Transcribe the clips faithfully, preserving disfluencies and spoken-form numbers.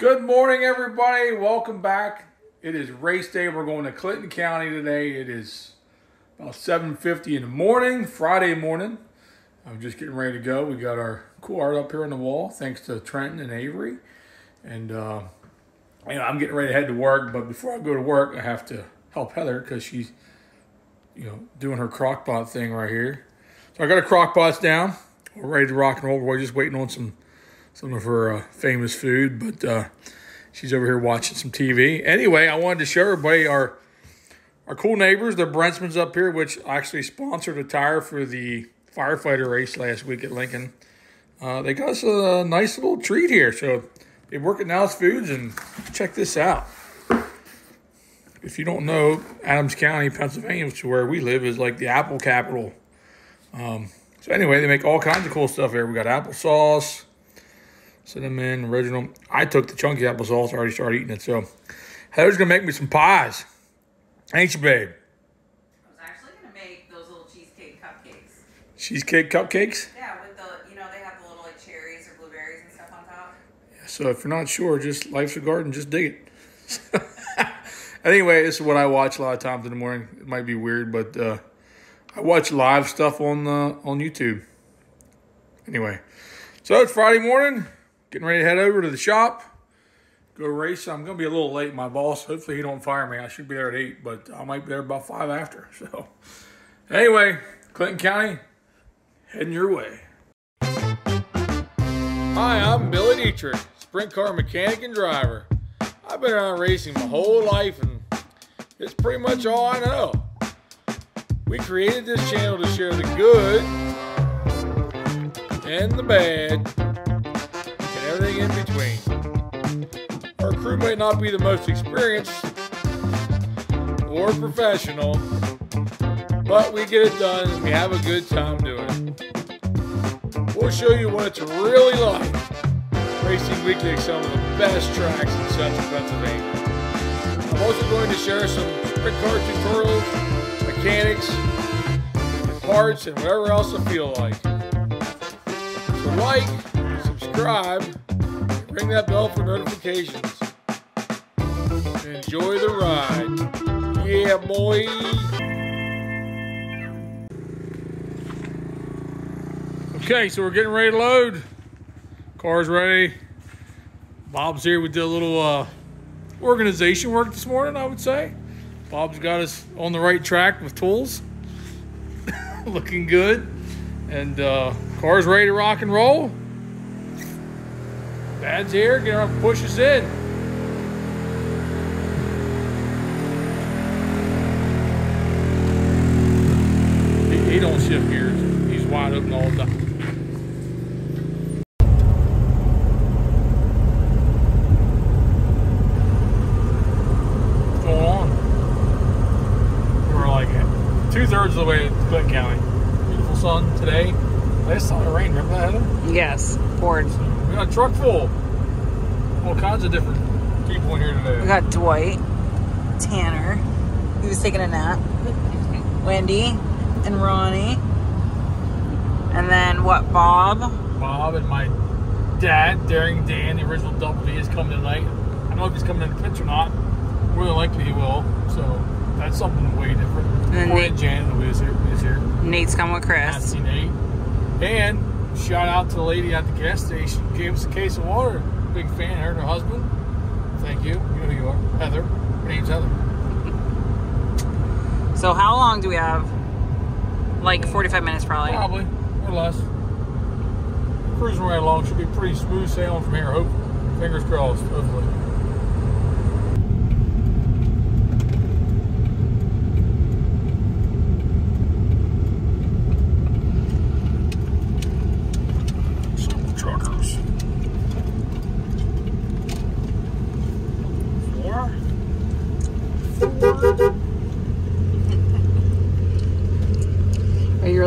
Good morning, everybody. Welcome back. It is race day. We're going to Clinton County today. It is about seven fifty in the morning, Friday morning. I'm just getting ready to go. We got our cool art up here on the wall, thanks to Trenton and Avery. And uh, you know, I'm getting ready to head to work, but before I go to work, I have to help Heather because she's, you know, doing her crock pot thing right here. So I got our crock pots down. We're ready to rock and roll. We're just waiting on some some of her uh, famous food, but uh, she's over here watching some T V. Anyway, I wanted to show everybody our our cool neighbors, the Brentsman's up here, which actually sponsored a tire for the firefighter race last week at Lincoln. Uh, they got us a nice little treat here. So they work at Now's Foods, and check this out. If you don't know, Adams County, Pennsylvania, which is where we live, is like the apple capital. Um, so anyway, they make all kinds of cool stuff here. We got applesauce, cinnamon, original. I took the chunky applesauce. I already started eating it. So Heather's going to make me some pies. Ain't you, babe? I was actually going to make those little cheesecake cupcakes. Cheesecake cupcakes? Yeah, with the, you know, they have the little, like, cherries or blueberries and stuff on top. Yeah, so if you're not sure, just life's a garden. Just dig it. Anyway, this is what I watch a lot of times in the morning. It might be weird, but uh, I watch live stuff on, uh, on YouTube. Anyway, so it's Friday morning. Getting ready to head over to the shop, go race. I'm going to be a little late. My boss, hopefully he don't fire me. I should be there at eight, but I might be there about five after. So anyway, Clinton County, heading your way. Hi, I'm Billy Dietrich, sprint car mechanic and driver. I've been around racing my whole life, and it's pretty much all I know. We created this channel to share the good and the bad, everything in between. Our crew may not be the most experienced or professional, but we get it done and we have a good time doing it. We'll show you what it's really like racing weekly at some of the best tracks in Central Pennsylvania. I'm also going to share some sprint car tutorials, mechanics, parts, and whatever else I feel like. So like, subscribe, ring that bell for notifications. Enjoy the ride. Yeah, boy. Okay, so we're getting ready to load. Car's ready. Bob's here. We did a little uh, organization work this morning, I would say. Bob's got us on the right track with tools. Looking good. And uh, car's ready to rock and roll. Dad's here, get her up and push us in. He, he don't shift gears. He's wide open all the time. What's going on? We're like two-thirds of the way to Clinton County. Beautiful sun today. Last time it rained, remember that, Heather? Yes, poured. We got a truck full. All kinds of different people in here today. We got Dwight, Tanner, he was taking a nap, Wendy, and Ronnie, and then what, Bob? Bob and my dad, Daring Dan, the original Double D, is coming tonight. I don't know if he's coming in the pits or not. More than likely he will, so that's something way different. And then Nate, Janet is here, is here. Nate's coming with Chris. Nancy, Nate. And shout out to the lady at the gas station who gave us a case of water. Big fan, her and her husband. Thank you. You know who you are. Heather. Her name's Heather. So how long do we have? Like forty-five minutes probably. Probably. Or less. Cruising right along. Should be pretty smooth sailing from here. Hopefully. Fingers crossed. Hopefully.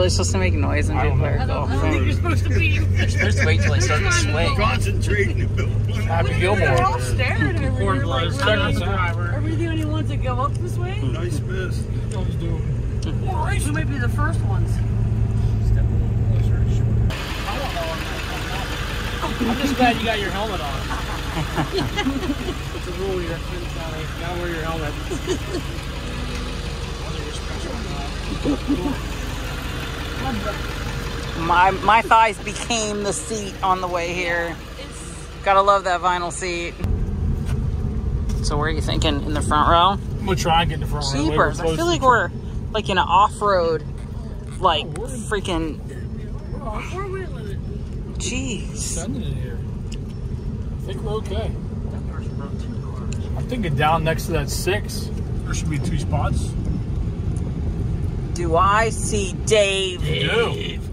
Supposed to make noise and be clear. I don't think you're supposed to be. You're supposed to wait till I start to swing. Concentrating the build. Happy Gilmore. They're all staring at everyone. Are we the only ones that go up this way? Nice miss. We might be the first ones. Step a little closer. I don't know. I'm just glad you got your helmet on. It's a rule here. You gotta wear your helmet. Whether you're special or not. My my thighs became the seat on the way here. It's... Gotta love that vinyl seat. So where are you thinking? In the front row? I'm gonna try and get in the front row. Jeepers. I feel like we're like in an off-road, like oh, freaking. We're off road. Jeez. Sending it here. I think we're okay. I'm thinking down next to that six, there should be two spots. Do I see Dave? Dave.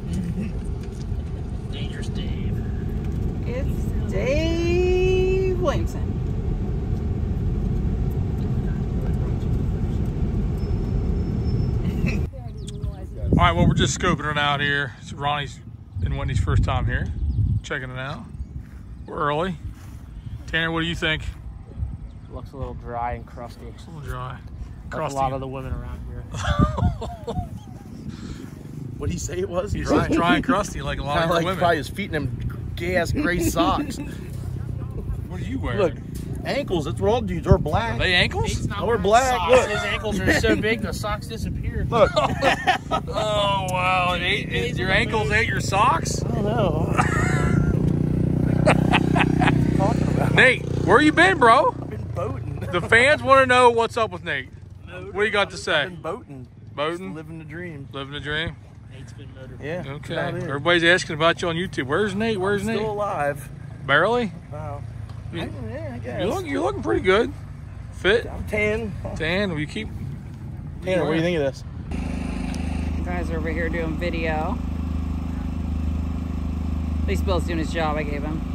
Dangerous Dave. It's Dave Williamson. All right, well, we're just scoping it out here. It's Ronnie's and Wendy's first time here. Checking it out. We're early. Tanner, what do you think? Looks a little dry and crusty. Looks a little dry. Crusty. Like a lot of the women around here. What did he say it was? He's dry. dry and crusty like a lot of like women. Probably his feet in them gay-ass gray socks. What are you wearing? Look, ankles. That's what all dudes are black. Are they ankles? No, we're black. Socks. Look. His ankles are so big the socks disappear. Look. Oh, wow. It ate, it, your ankles ate your socks? I don't know. Nate, where you been, bro? I've been boating. The fans want to know what's up with Nate. Motor, what do you got to say? I've been boating. Boating? Just living the dream. Living the dream? Nate's been motoring. Yeah. Okay. Everybody's asking about you on YouTube. Where's Nate? Where's I'm Nate? Still alive. Barely? Wow. You, I, yeah, I guess. You look, you're looking pretty good. Fit? I'm tan. Tan. Will you keep? Tanner, what do you think of this? You guys are over here doing video. At least Bill's doing his job I gave him.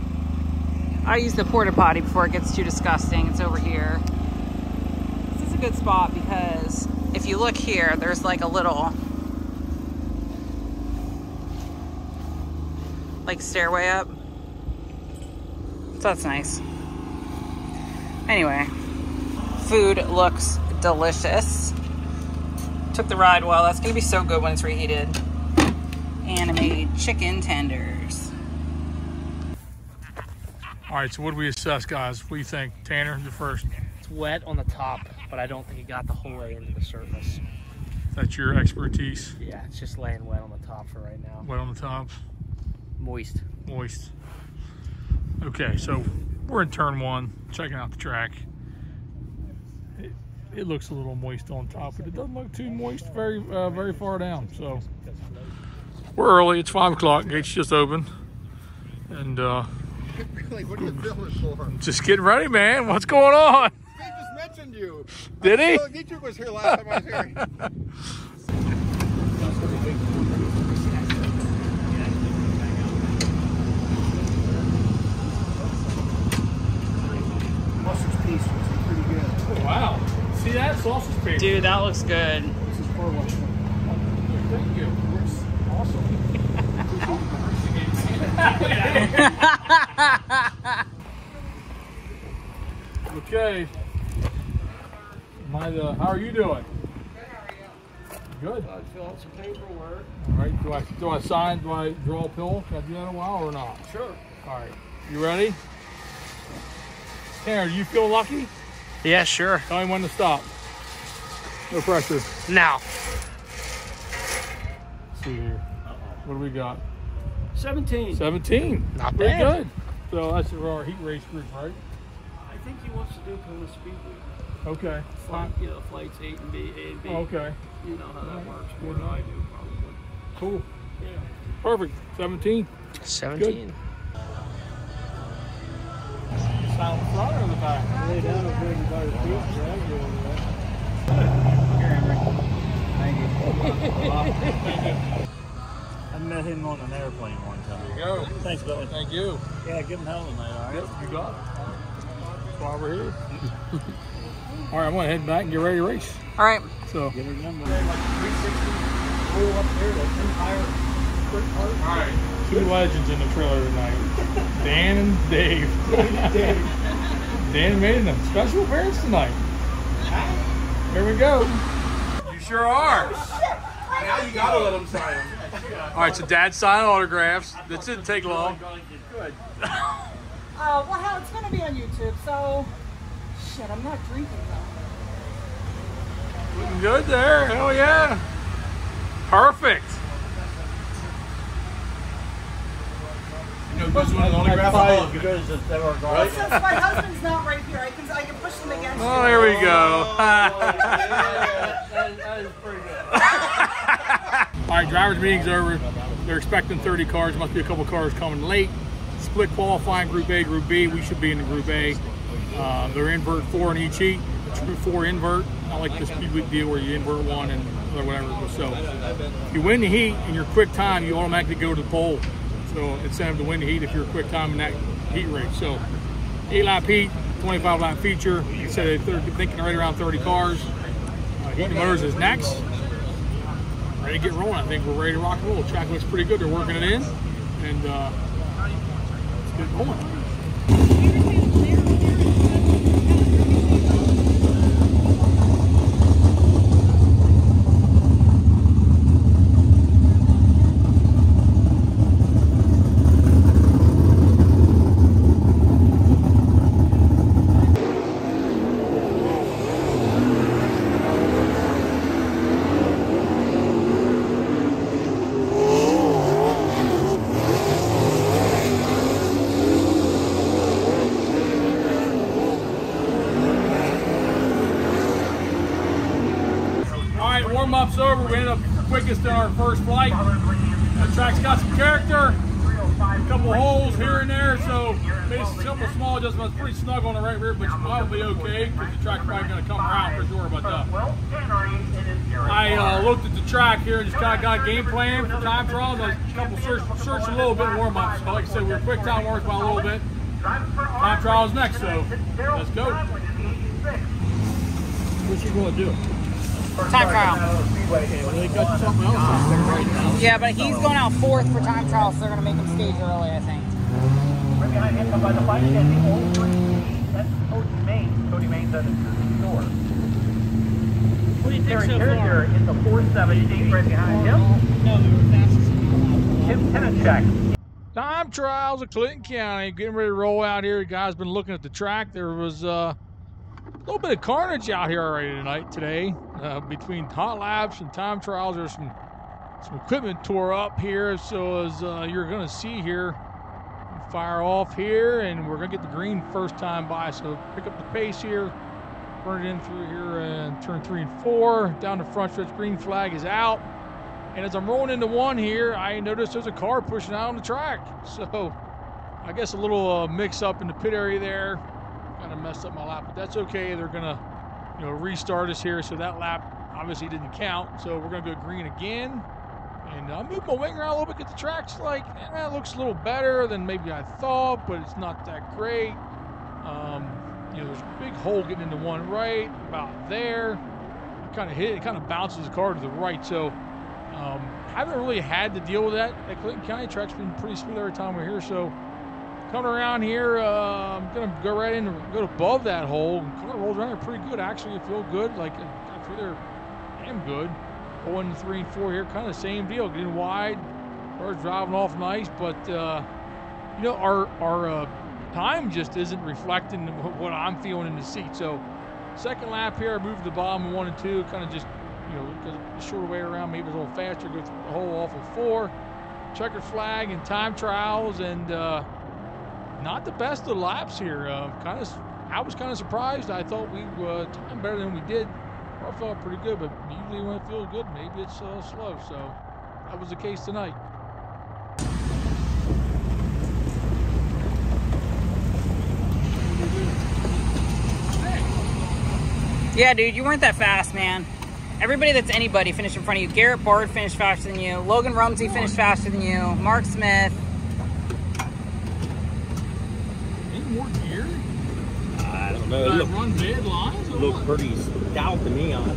I use the porta potty before it gets too disgusting. It's over here. This is a good spot because if you look here, there's like a little like stairway up. So that's nice. Anyway, food looks delicious. Took the ride well. That's gonna be so good when it's reheated. And I made chicken tenders. All right, so what do we assess, guys? What do you think? Tanner, you're first. It's wet on the top, but I don't think it got the whole way into the surface. That's your expertise? Yeah, it's just laying wet on the top for right now. Wet on the top? Moist. Moist. Okay, so we're in turn one, checking out the track. It, it looks a little moist on top, but it doesn't look too moist very, uh, very far down. So we're early. It's five o'clock. Gate's just open. And... uh really, what are you filming for? Just getting ready, man. What's going on? They just mentioned you. Did he? Billy Dietrich was here last time I was here. Sausage piece looks pretty good. Oh, wow. See that? Sausage piece. Dude, that looks good. This is for one. Thank you. It works awesome. Okay. My, uh, how are you doing? Good, how are you? Good. I fill out some paperwork. All right. Do I do I sign? Do I draw a pill? Can I do that in a while or not? Sure. All right. You ready? Tanner, do you feel lucky? Yeah, sure. Tell me when to stop. No pressure. Now. Let's see here. Uh-oh. What do we got? seventeen. seventeen. Not pretty bad. Good. So that's our heat race group, right? I think he wants to do Clinton Speedway. Okay. Flight, you know, flights eight and B, A and B. Okay. You know how that right. works more than I do, probably. Cool. Yeah. Perfect. seventeen. seventeen. Good. Sound the front or the back? Lay down and bring by the feet and drag you over there. Thank you. Thank you. I met him on an airplane one time. There you go. Thanks, Billy. Thank you. Yeah, give him hell tonight, all right? Yep, you got it. That's why we're here. All right, I'm going to head back and get ready to race. All right. So. Get her number. Like three sixty roll up there, that entire sprint part. All right. Two legends in the trailer tonight. Dan and Dave. Dan and made them special appearance tonight. Here we go. You sure are. Now you got to let them sign them. All right, so Dad signed autographs. That didn't take long. Good. Uh, well, hell, it's going to be on YouTube, so... Shit, I'm not drinking, though. Looking good there. Hell yeah. Perfect. You know, this one's only grab all of it. Well, since my husband's not right here, I can, I can push them against you. Oh, there we go. Oh, yeah, that, that is pretty good. All right, driver's meeting's over. They're expecting thirty cars. Must be a couple cars coming late. Split qualifying, Group A, Group B. We should be in the Group A. Uh, they're invert four in each heat. True four invert. Not like this Speedweek deal where you invert one and or whatever. So if you win the heat and you're quick time, you automatically go to the pole. So incentive to win the heat if you're a quick time in that heat race. So eight lap heat, twenty-five lap feature. They said they're thinking right around thirty cars. Uh, Heat and Motors is next. Ready to get rolling. I think we're ready to rock and roll. The track looks pretty good. They're working it in, and uh, let's get going. In our first flight, the track's got some character, a couple holes here and there, so basically simple small adjustment. It's pretty snug on the right rear, but you're probably okay because the track's probably going to come around for sure. But uh, I uh, looked at the track here and just kind of got a game plan for time trials. I couple search, search a little bit warm ups. But like I said, we we're quick time work by a little bit. Time trials next, so let's go. What you going to do? Time trial. Yeah, but he's going out fourth for time trial, so they're going to make him stage early, I think. Right behind him by the bike and the old one. That's Cody Main. Cody Main's at his door. What do you think so far? It's a four seventy right behind him. No, they were fastest. Tim Tenachek. Time trials of Clinton County. Getting ready to roll out here. You guys been looking at the track. There was... Uh, a little bit of carnage out here already tonight, today. Uh, between hot laps and time trials, there's some, some equipment tore up here. So as uh, you're gonna see here, fire off here, and we're gonna get the green first time by. So pick up the pace here, burn it in through here and turn three and four, down the front stretch, green flag is out. And as I'm rolling into one here, I noticed there's a car pushing out on the track. So I guess a little uh, mix up in the pit area there. Kind of messed up my lap, but that's okay. They're gonna, you know, restart us here. So that lap obviously didn't count. So we're gonna go green again, and I uh, moved my wing around a little bit because the track's like, man, that looks a little better than maybe I thought, but it's not that great. Um, you know, there's a big hole getting into one right about there. I kind of hit it, it kind of bounces the car to the right. So um, haven't really had to deal with that. That Clinton County track's been pretty smooth every time we're here. So. Coming around here, uh, I'm gonna go right in and go above that hole. Car rolls around here pretty good, actually. I feel good, like I feel they're damn good. One, three, and four here, kind of same deal. Getting wide, cars driving off nice, but uh, you know our our uh, time just isn't reflecting what I'm feeling in the seat. So second lap here, I moved to the bottom of one and two, kind of just you know the shorter way around, maybe a little faster, go through the hole off of four. Checkered flag and time trials and. Uh, Not the best of laps here. Uh, kind of, I was kind of surprised. I thought we uh, timed better than we did. I felt pretty good, but usually when it feels good, maybe it's uh, slow. So that was the case tonight. Yeah, dude, you weren't that fast, man. Everybody that's anybody finished in front of you. Garrett Bard finished faster than you. Logan Rumsey finished faster than you. Mark Smith. More gear? I don't know. Did it run bad lines? Or looked what? Pretty stout to me on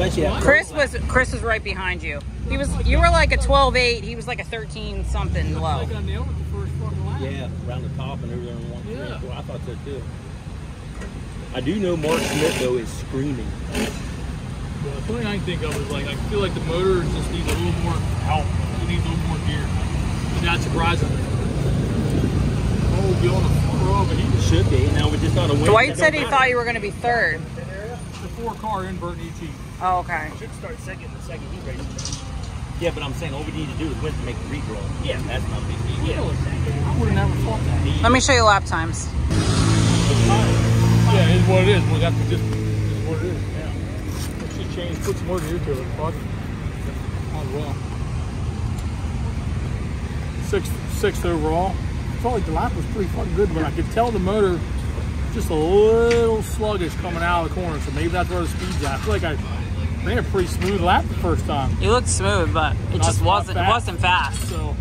it. Chris was Chris was right behind you. He was. You were like a twelve eight. He was like a thirteen something low. I got nailed with the first fucking lap. Yeah, around the top and everything. Yeah. Well, I thought so too. I do know Mark Smith though is screaming. Well, the thing I think of is like I feel like the motor just needs a little more help. It needs a little more gear. It's not surprising. Oh, should be on the front row, but he should be. Now we just got a win. Dwight said he thought you were going to be third. The four-car invert E T. Oh, okay. Should start second the second he races. Yeah, but I'm saying all we need to do is win to make the redraw. Yeah, that's not big deal. Yeah. I would have never thought that. Let me show you lap times. Yeah, it's what it is. We got to just it's what it is. Yeah. It should change. Put some more gear to it. Fuck. Not well. Sixth, sixth overall. I felt like the lap was pretty fucking good, but I could tell the motor just a little sluggish coming out of the corner. So maybe that's where the speed's at. I feel like I made a pretty smooth lap the first time. You looked smooth, but it not, just wasn't. Fast. It wasn't fast. So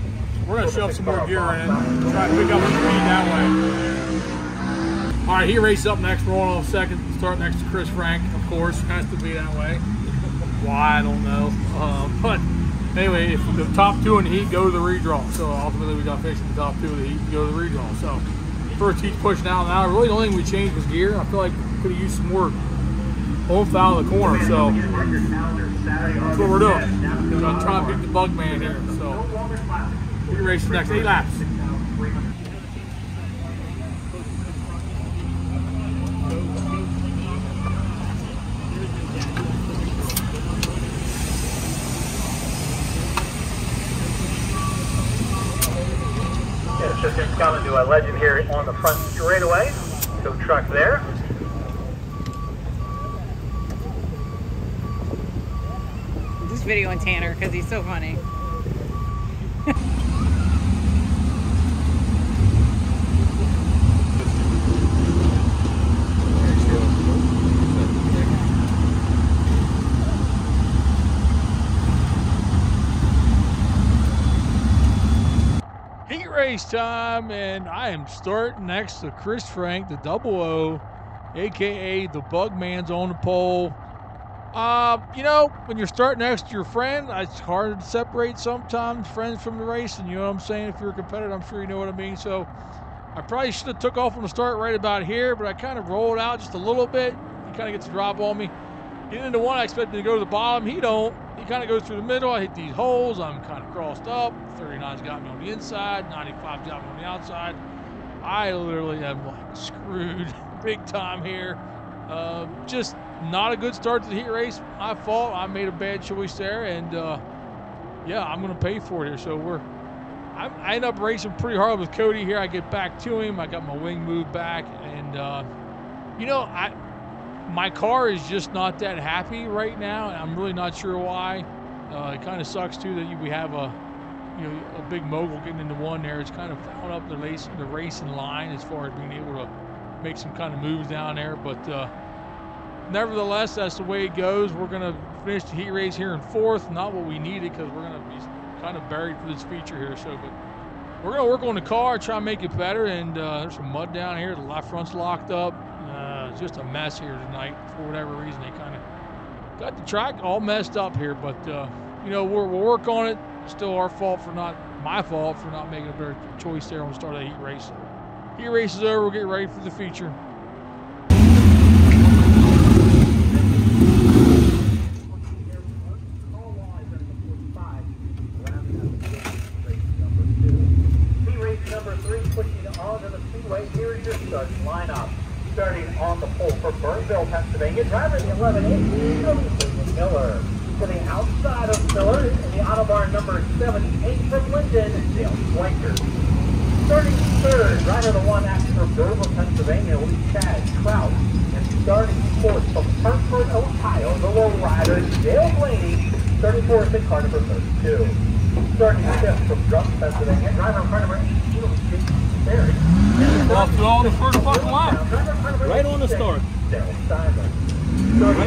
we're gonna shove some more gear in, try to pick up the speed that way. All right, he races up next. We're on second. Start next to Chris Frank, of course. Has to be that way. Why, I don't know. Uh, but anyway, if the top two in the heat go to the redraw. So ultimately, we got fixed the top two in the heat and go to the redraw. So first heat pushing out now. Really, the only thing we changed was gear. I feel like we could have used some more oomph out of the corner. So that's what we're doing. We're going to try to beat the bug man here. So he races next eight laps. Just coming to a legend here on the front straightaway. So truck there. This video on Tanner because he's so funny. Time and I am starting next to Chris Frank, the double O, aka the bug man's on the pole. Uh, you know, when you're starting next to your friend, it's hard to separate sometimes friends from the race, and you know what I'm saying? If you're a competitor, I'm sure you know what I mean. So I probably should have took off on the start right about here, but I kind of rolled out just a little bit. He kind of gets a drop on me. Getting into one, I expected to go to the bottom. He don't. He kind of goes through the middle. I hit these holes. I'm kind of crossed up. thirty-nine's got me on the inside. ninety-five's got me on the outside. I literally am like screwed big time here. Uh, just not a good start to the heat race. My fault. I made a bad choice there, and uh, yeah, I'm going to pay for it here. So we're. I'm, I end up racing pretty hard with Cody here. I get back to him. I got my wing moved back, and uh, you know I. My car is just not that happy right now, and I'm really not sure why. Uh, it kind of sucks too that you, we have a, you know, a big mogul getting into one there. It's kind of throwing up the race, the racing line as far as being able to make some kind of moves down there. But uh, nevertheless, that's the way it goes. We're gonna finish the heat race here in fourth, not what we needed because we're gonna be kind of buried for this feature here. So, but we're gonna work on the car, try and make it better. And uh, there's some mud down here. The left front's locked up. It's just a mess here tonight. For whatever reason, they kind of got the track all messed up here. But, uh, you know, we'll work on it. Still our fault for not, my fault for not making a better choice there on the start of the heat race. Heat race is over. We'll get ready for the feature. Heat race number three pushing on to the speedway. Here is your start lineup. Starting on the pole for Burnville, Pennsylvania, driver the eleven eight, Joseph Miller. To the outside of Miller, in the Autobahn number seventy-eight from Linden, Dale Swanker. Starting third, rider the one act for Burnville, Pennsylvania, will be Chad Trout. And starting fourth from Hartford, Ohio, the low rider Dale Blaney, thirty-fourth in car number thirty-two. Starting fifth from Drum, Pennsylvania, driver car number eighteen, Jason Barry. Off it all the first fucking lap. Right on the start. Right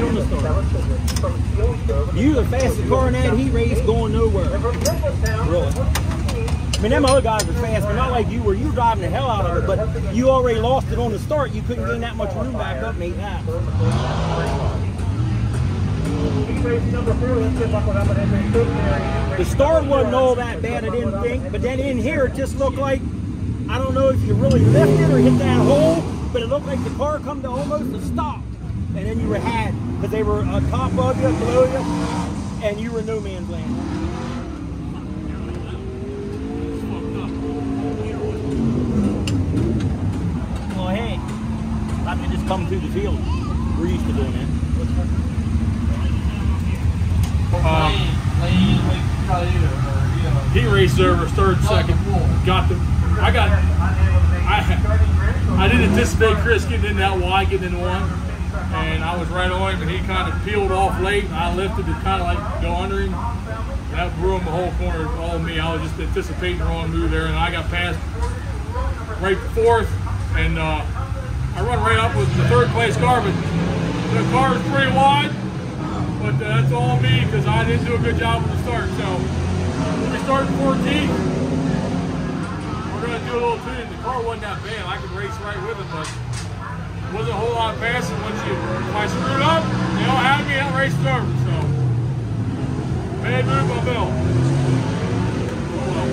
on the start. You the fastest car in that heat race going nowhere. Really. I mean, them other guys were fast, but not like you were. You were driving the hell out of it, but you already lost it on the start. You couldn't gain that much room back up, mate. The start wasn't all that bad, I didn't think, but then in here it just looked like, I don't know if you really lifted or hit that hole, but it looked like the car come to almost a stop. And then you were had, because they were on top of you, below you, and you were no man's land. I mean, it's coming through the field. We're used to doing that. Um, he raced over third, second. Got the. I got. I, I didn't anticipate Chris getting in that wide, getting in one, and I was right on him. And he kind of peeled off late. And I lifted to kind of like go under him. And that ruined the whole corner of all of me. I was just anticipating the wrong move there, and I got past right fourth, and uh, I run right up with the third place car, but the car is pretty wide, but uh, that's all me because I didn't do a good job at the start. So we start in fourteenth. We're going to do a little tuning. The car wasn't that bad. I could race right with it, but it wasn't a whole lot faster. Once you, if I screwed up, they all had me, I raced over. So bad move by Bill. Oh, well.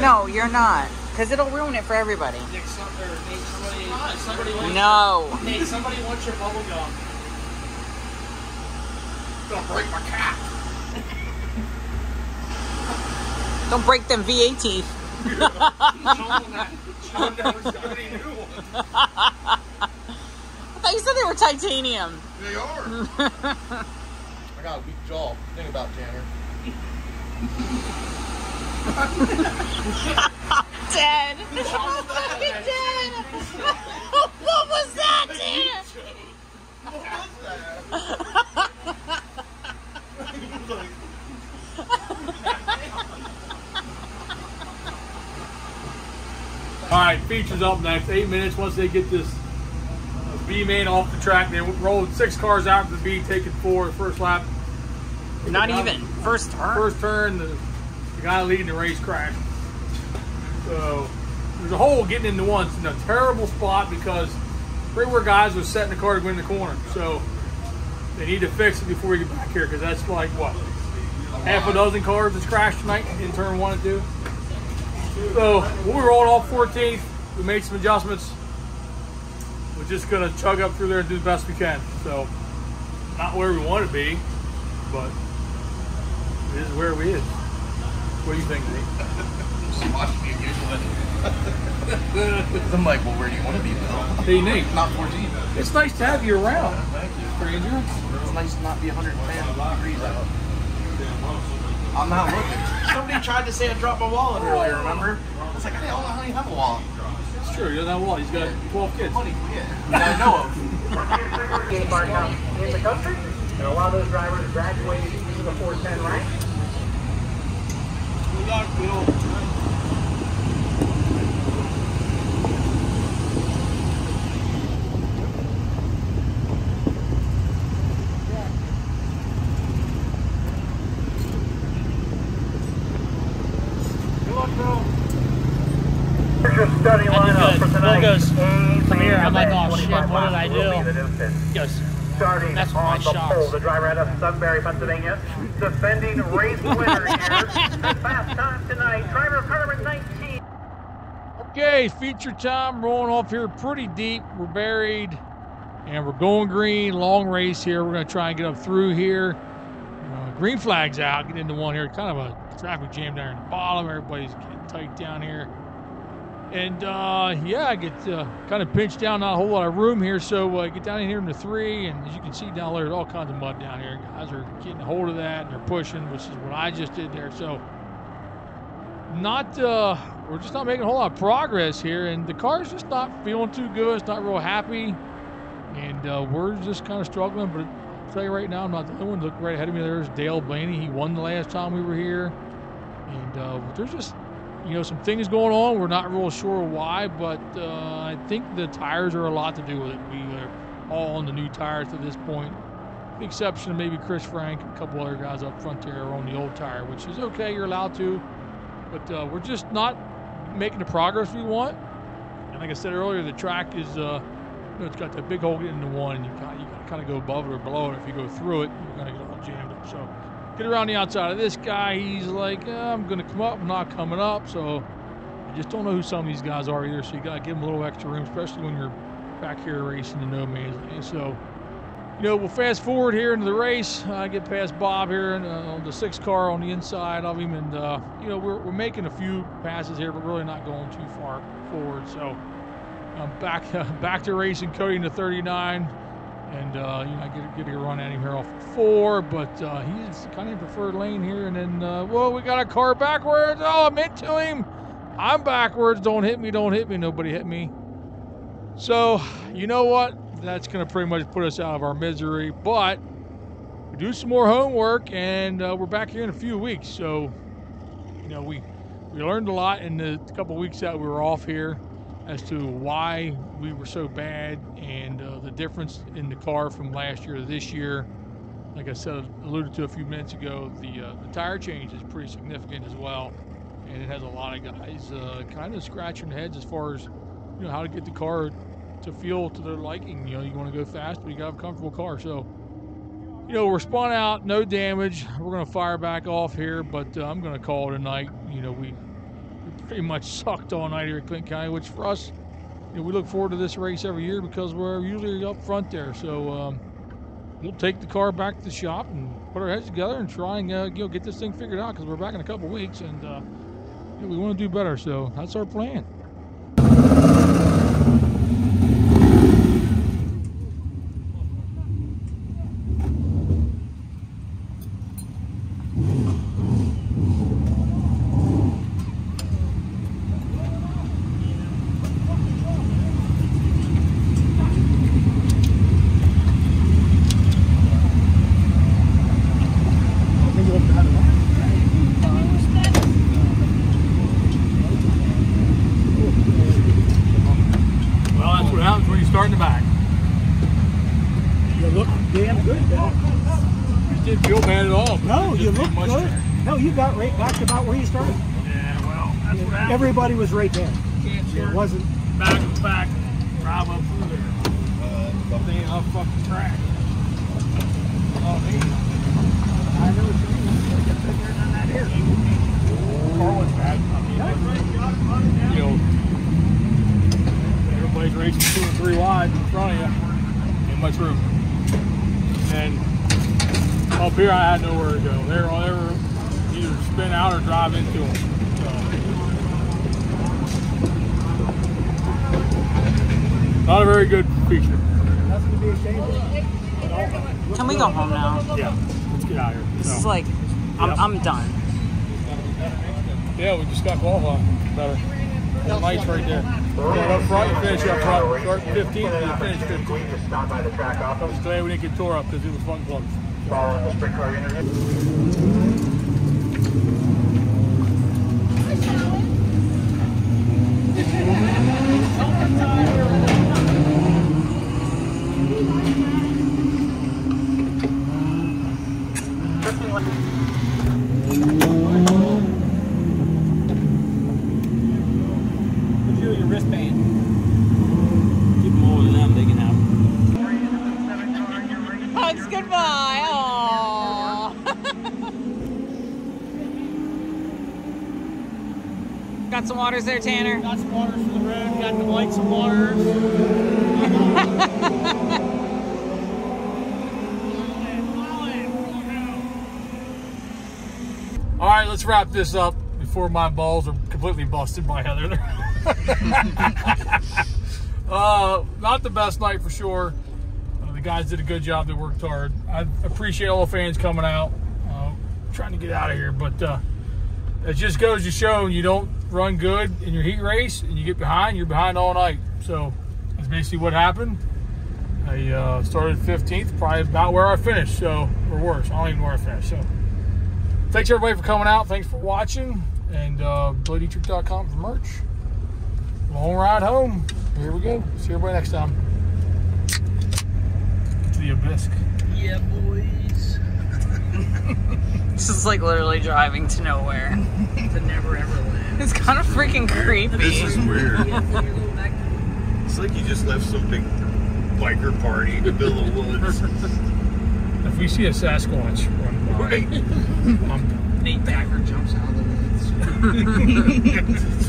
No, you're not, because it'll ruin it for everybody. Nick, somebody, Nick, somebody, somebody wants no. Nick, somebody wants your bubble gum. Don't break my cap. Don't break them V A teeth. I thought you said they were titanium. They are. I got a weak jaw. Think about Tanner. I'm dead. I'm fucking dead. What was that, Dan? What was that? All right, features up next. Eight minutes. Once they get this B main off the track, they rolled six cars out of the B, taking four first lap. Not even first turn. First turn. The, The guy leading the race crashed. So there's a hole getting into once in a terrible spot because three more guys was setting the car to go in the corner. So they need to fix it before we get back here because that's like what? Half a dozen cars that's crashed tonight in turn one and two. So we rolled off fourteenth. We made some adjustments. We're just going to chug up through there and do the best we can. So not where we want to be, but it is where we is. What do you think, Nate? Squash me as usual. I'm like, well, where do you want to be, Bill? Hey, Nate. Not fourteen. It's nice to have you around. Thank you. Stranger. It's nice to not be one hundred ten degrees out. I'm not looking. Somebody tried to say I dropped my wallet earlier, remember? I was like, hey, hold on, how do you have a wallet? It's true, he doesn't have a wallet. He's got twelve kids. Money, yeah. I know him. Dale Bard now in the country, and a lot of those drivers graduated to the four ten rank. Good luck, Bill. Your study lineup for tonight. Bill goes, come here. I'm like, oh shit, what did I do? He goes, starting That's on the shots. pole, the driver out of Sunbury, Pennsylvania, defending race winner here. The fast time tonight, driver car number nineteen. Okay, feature time, rolling off here pretty deep. We're buried, and we're going green, long race here. We're gonna try and get up through here. Uh, green flag's out, get into one here. Kind of a traffic jam down at the bottom. Everybody's getting tight down here. And uh, yeah, I get uh, kind of pinched down, not a whole lot of room here. So uh, get down in here in the three, and as you can see down there, there's all kinds of mud down here. Guys are getting a hold of that, and they're pushing, which is what I just did there. So not, uh, we're just not making a whole lot of progress here, and the car's just not feeling too good. It's not real happy, and uh, we're just kind of struggling. But I'll tell you right now, I'm not the only one. Look right ahead of me, there's Dale Blaney. He won the last time we were here, and uh, there's just, you know, some things going on. We're not real sure why, but uh, I think the tires are a lot to do with it. We are all on the new tires to this point, with the exception of maybe Chris Frank and a couple other guys up front there are on the old tire, which is okay, you're allowed to, but uh, we're just not making the progress we want. And like I said earlier, the track is, uh, you know, it's got that big hole getting into one, and you kind of, you kind of go above it or below it. If you go through it, you're going to get all jammed up. So get around the outside of this guy. He's like, oh, I'm going to come up. I'm not coming up. So I just don't know who some of these guys are either. So you got to give them a little extra room, especially when you're back here racing in no man's land. So, you know, we'll fast forward here into the race. I get past Bob here and, uh, on the sixth car on the inside of him. And, uh, you know, we're, we're making a few passes here, but really not going too far forward. So I'm back, uh, back to racing Cody in the thirty-nine. And, uh, you know, I get, get a run at him here off four, but uh, he's kind of in preferred lane here. And then, uh, whoa, we got a car backwards. Oh, I'm into him. I'm backwards. Don't hit me. Don't hit me. Nobody hit me. So, you know what? That's going to pretty much put us out of our misery. But we do some more homework, and uh, we're back here in a few weeks. So, you know, we, we learned a lot in the couple weeks that we were off here, as to why we were so bad and uh, the difference in the car from last year to this year. Like I said, alluded to a few minutes ago, the, uh, the tire change is pretty significant as well. And it has a lot of guys uh, kind of scratching their heads as far as, you know, how to get the car to feel to their liking. You know, you want to go fast, but you got to have a comfortable car. So, you know, we're spun out, no damage. We're going to fire back off here, but uh, I'm going to call it a night. You know, we... pretty much sucked all night here at Clinton County, which for us, you know, we look forward to this race every year because we're usually up front there. So um, we'll take the car back to the shop and put our heads together and try and uh, you know, get this thing figured out, because we're back in a couple weeks, and uh, you know, we want to do better. So that's our plan. Everybody was right there. It wasn't back to back. Drive up through there. Uh, they ain't off fucking track. Oh, they. I know what you mean. Get bigger than that here. Car was bad. You know, everybody's racing two or three wide in front of you. Ain't much room. And up here, I had nowhere to go. They were, they were either spin out or drive into them. Not a very good feature. Nothing to be ashamed of. Can we go home now? Yeah, let's get out of here. This so. is like, I'm, yep. I'm done. Yeah, we just got qualified. Better. The lights right there. Start up front, you finish up front. Start fifteen, and you finish fifteen. I was glad we didn't get tore up because it was fun close. Following the sprint car interview. Wristband. Keep them over than I'm digging out. Got some waters there, Tanner. Got some waters for the road. Got the lights and waters. All right, let's wrap this up before my balls are completely busted by Heather. uh, not the best night for sure. Uh, the guys did a good job. They worked hard. I appreciate all the fans coming out. Uh, trying to get out of here, but uh, it just goes to show you don't run good in your heat race and you get behind, you're behind all night. So that's basically what happened. I uh, started fifteenth, probably about where I finished, so, or worse. I don't even know where I finished. So thanks everybody for coming out. Thanks for watching. And uh, Billy Dietrich dot com for merch. Long ride home. Here we go. See everybody next time. To the abyss. Yeah, boys. This is like literally driving to nowhere. To never ever land. It's kind of freaking creepy. This is weird. It's like you just left some big biker party in the middle of the woods. If we see a Sasquatch run by, right. um, Nate Bagger jumps out of the woods.